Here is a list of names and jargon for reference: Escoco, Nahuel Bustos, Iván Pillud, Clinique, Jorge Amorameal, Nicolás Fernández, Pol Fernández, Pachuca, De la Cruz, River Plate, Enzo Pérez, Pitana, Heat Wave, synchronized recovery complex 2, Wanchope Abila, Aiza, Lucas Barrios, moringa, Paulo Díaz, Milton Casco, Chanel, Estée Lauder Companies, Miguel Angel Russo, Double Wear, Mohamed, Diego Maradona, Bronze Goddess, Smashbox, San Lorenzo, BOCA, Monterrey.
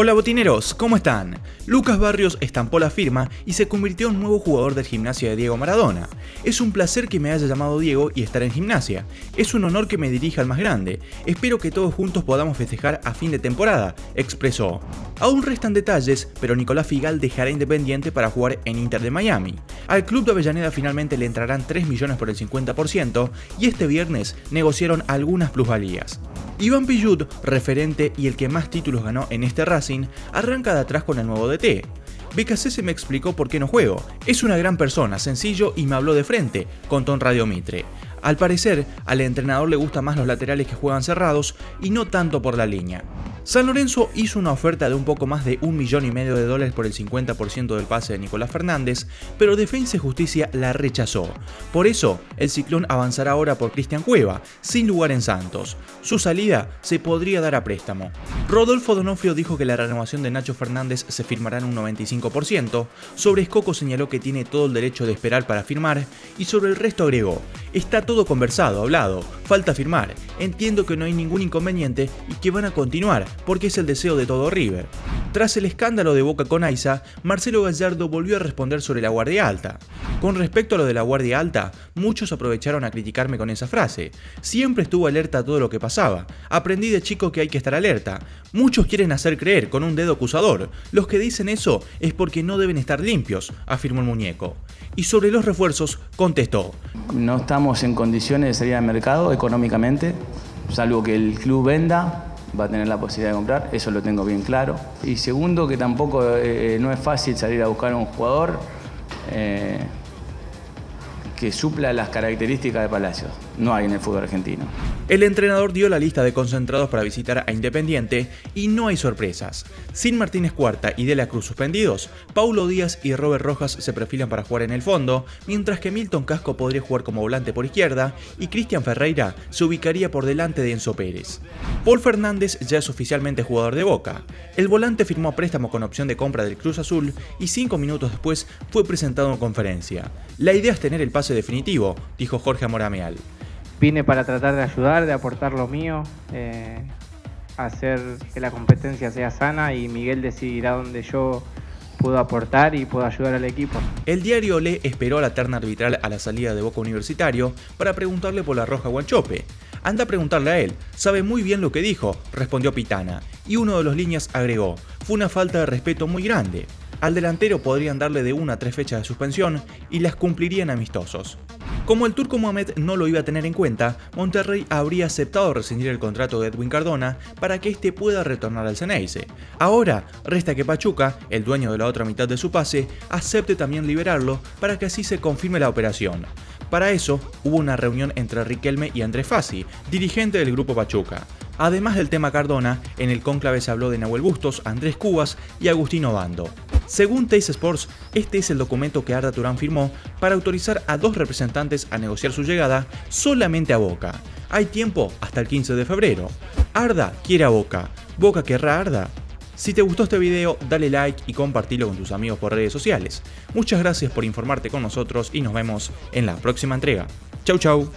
Hola botineros, ¿cómo están? Lucas Barrios estampó la firma y se convirtió en nuevo jugador del Gimnasia de Diego Maradona. Es un placer que me haya llamado Diego y estar en Gimnasia. Es un honor que me dirija al más grande. Espero que todos juntos podamos festejar a fin de temporada, expresó. Aún restan detalles, pero Nicolás Figal dejará Independiente para jugar en Inter de Miami. Al club de Avellaneda finalmente le entrarán 3 millones por el 50% y este viernes negociaron algunas plusvalías. Iván Pillud, referente y el que más títulos ganó en este Racing, arranca de atrás con el nuevo DT. Beccacece me explicó por qué no juego. Es una gran persona, sencillo y me habló de frente, contó en Radio Mitre. Al parecer, al entrenador le gustan más los laterales que juegan cerrados y no tanto por la línea. San Lorenzo hizo una oferta de un poco más de $1,5 millones por el 50% del pase de Nicolás Fernández, pero Defensa y Justicia la rechazó. Por eso, el Ciclón avanzará ahora por Cristian Cueva, sin lugar en Santos. Su salida se podría dar a préstamo. Rodolfo Donofrio dijo que la renovación de Nacho Fernández se firmará en un 95%, sobre Escoco señaló que tiene todo el derecho de esperar para firmar y sobre el resto agregó, está todo conversado, hablado, falta firmar, entiendo que no hay ningún inconveniente y que van a continuar porque es el deseo de todo River. Tras el escándalo de Boca con Aiza, Marcelo Gallardo volvió a responder sobre la Guardia Alta. Con respecto a lo de la Guardia Alta, muchos aprovecharon a criticarme con esa frase. Siempre estuvo alerta a todo lo que pasaba. Aprendí de chico que hay que estar alerta. Muchos quieren hacer creer con un dedo acusador. Los que dicen eso es porque no deben estar limpios, afirmó el muñeco. Y sobre los refuerzos, contestó. No estamos en condiciones de salir al mercado económicamente, salvo que el club venda. Va a tener la posibilidad de comprar, eso lo tengo bien claro. Y segundo, que tampoco no es fácil salir a buscar a un jugador que supla las características de Palacios. No hay en el fútbol argentino. El entrenador dio la lista de concentrados para visitar a Independiente y no hay sorpresas. Sin Martínez Cuarta y De la Cruz suspendidos, Paulo Díaz y Robert Rojas se perfilan para jugar en el fondo, mientras que Milton Casco podría jugar como volante por izquierda y Cristian Ferreira se ubicaría por delante de Enzo Pérez. Pol Fernández ya es oficialmente jugador de Boca. El volante firmó préstamo con opción de compra del Cruz Azul y 5 minutos después fue presentado en conferencia. La idea es tener el pase definitivo, dijo Jorge Amorameal. Vine para tratar de ayudar, de aportar lo mío, hacer que la competencia sea sana y Miguel decidirá dónde yo puedo aportar y puedo ayudar al equipo. El diario Olé esperó a la terna arbitral a la salida de Boca Universitario para preguntarle por la roja Wanchope. Anda a preguntarle a él, sabe muy bien lo que dijo, respondió Pitana. Y uno de los líneas agregó, fue una falta de respeto muy grande. Al delantero podrían darle de 1 a 3 fechas de suspensión y las cumplirían amistosos. Como el turco Mohamed no lo iba a tener en cuenta, Monterrey habría aceptado rescindir el contrato de Edwin Cardona para que este pueda retornar al Ceneice. Ahora, resta que Pachuca, el dueño de la otra mitad de su pase, acepte también liberarlo para que así se confirme la operación. Para eso, hubo una reunión entre Riquelme y Andrés Fassi, dirigente del grupo Pachuca. Además del tema Cardona, en el cónclave se habló de Nahuel Bustos, Andrés Cubas y Agustín Obando. Según Teis Sports, este es el documento que Arda Turán firmó para autorizar a 2 representantes a negociar su llegada solamente a Boca. Hay tiempo hasta el 15 de febrero. Arda quiere a Boca. ¿Boca querrá a Arda? Si te gustó este video, dale like y compartilo con tus amigos por redes sociales. Muchas gracias por informarte con nosotros y nos vemos en la próxima entrega. Chau chau.